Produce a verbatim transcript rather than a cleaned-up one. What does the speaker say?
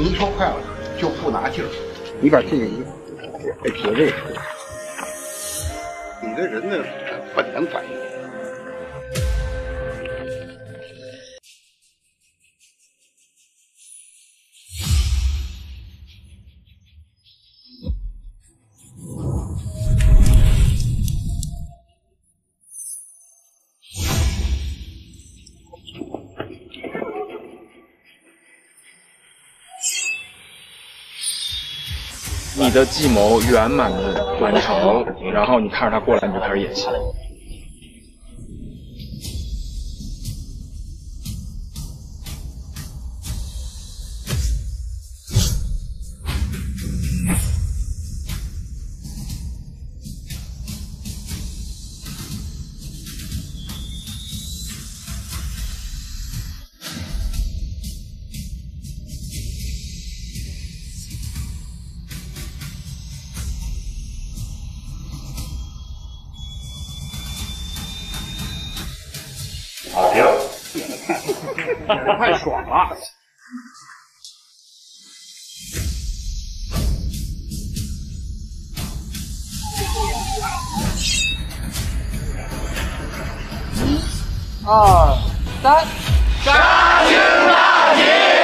泥鳅快了就不拿劲儿。你把这个一给结位，你的人的本能反应。 你的计谋圆满的完成，然后你看着他过来，你就开始演戏。好停，太爽了！一、二、三，杀青大吉！